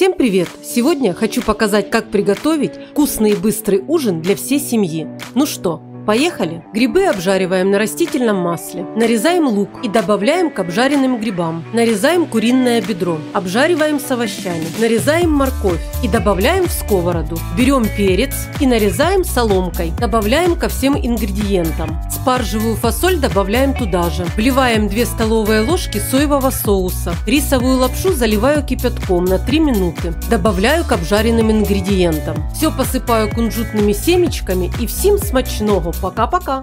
Всем привет! Сегодня хочу показать, как приготовить вкусный и быстрый ужин для всей семьи. Ну что, поехали! Грибы обжариваем на растительном масле. Нарезаем лук и добавляем к обжаренным грибам. Нарезаем куриное бедро. Обжариваем с овощами. Нарезаем морковь и добавляем в сковороду. Берем перец и нарезаем соломкой. Добавляем ко всем ингредиентам. Спаржевую фасоль добавляем туда же. Вливаем 2 столовые ложки соевого соуса. Рисовую лапшу заливаю кипятком на 3 минуты. Добавляю к обжаренным ингредиентам. Все посыпаю кунжутными семечками и всем смачного. Пока-пока!